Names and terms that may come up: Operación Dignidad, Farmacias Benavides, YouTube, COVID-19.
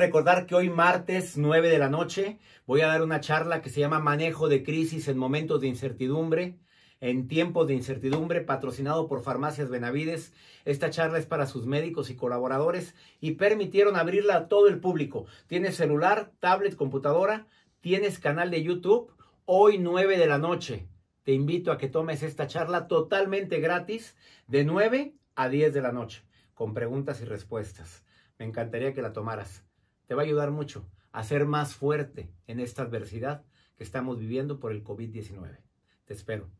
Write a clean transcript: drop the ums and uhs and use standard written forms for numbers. recordar que hoy martes 9 de la noche voy a dar una charla que se llama Manejo de Crisis en Momentos de Incertidumbre, en Tiempos de Incertidumbre, patrocinado por Farmacias Benavides. Esta charla es para sus médicos y colaboradores y permitieron abrirla a todo el público. Tienes celular, tablet, computadora, tienes canal de YouTube. Hoy 9 de la noche te invito a que tomes esta charla totalmente gratis de 9 a 10 de la noche con preguntas y respuestas. Me encantaría que la tomaras. Te va a ayudar mucho a ser más fuerte en esta adversidad que estamos viviendo por el COVID-19. Te espero.